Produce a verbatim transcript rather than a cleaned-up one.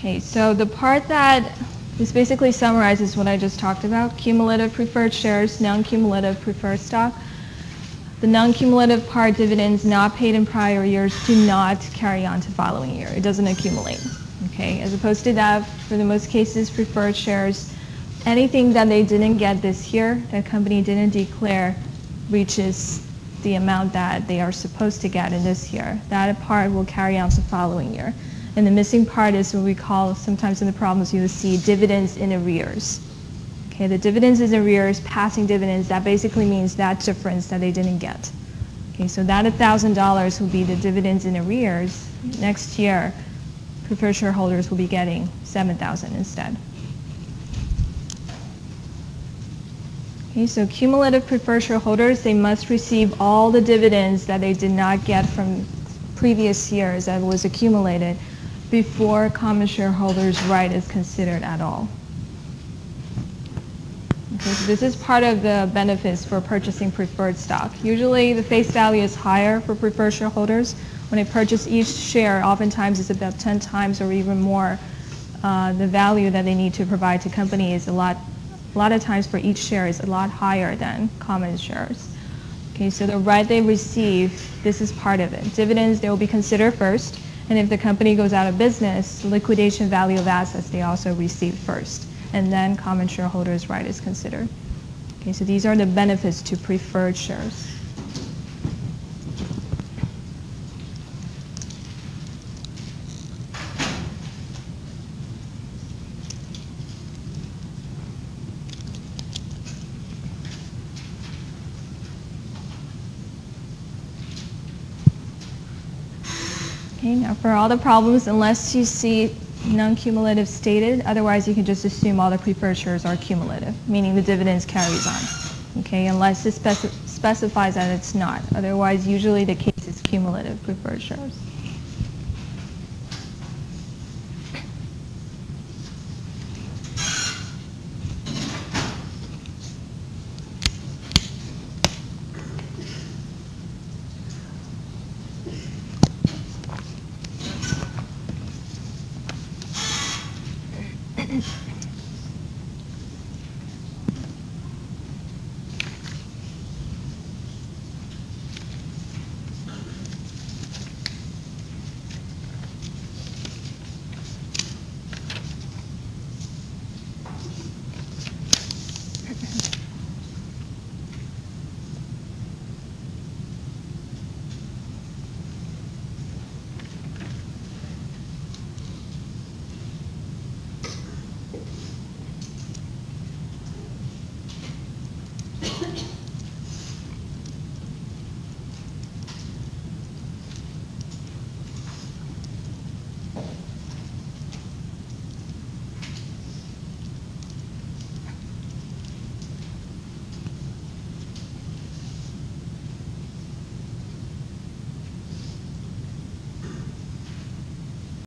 Okay, so the part that this basically summarizes what I just talked about: cumulative preferred shares, non-cumulative preferred stock. The non-cumulative part, dividends not paid in prior years, do not carry on to following year. It doesn't accumulate. Okay, as opposed to that, for the most cases, preferred shares, anything that they didn't get this year, the company didn't declare, reaches the amount that they are supposed to get in this year. That part will carry on to the following year. And the missing part is what we call, sometimes in the problems you will see, dividends in arrears. Okay, the dividends in arrears, passing dividends, that basically means that difference that they didn't get. Okay, so that one thousand dollars will be the dividends in arrears. Next year, preferred shareholders will be getting seven thousand dollars instead. Okay, so cumulative preferred shareholders, they must receive all the dividends that they did not get from previous years that was accumulated before common shareholders' right is considered at all. Okay, so this is part of the benefits for purchasing preferred stock. Usually the face value is higher for preferred shareholders. When they purchase each share, oftentimes it's about ten times or even more. Uh, the value that they need to provide to companies a lot, a lot of times for each share is a lot higher than common shares. Okay, so the right they receive, this is part of it. Dividends, they will be considered first. And if the company goes out of business, liquidation value of assets they also receive first. And then common shareholders' right is considered. Okay, so these are the benefits to preferred shares. Okay, now for all the problems, unless you see non-cumulative stated, otherwise you can just assume all the preferred shares are cumulative, meaning the dividends carries on. Okay, unless it speci specifies that it's not. Otherwise, usually the case is cumulative preferred shares. Mm-hmm.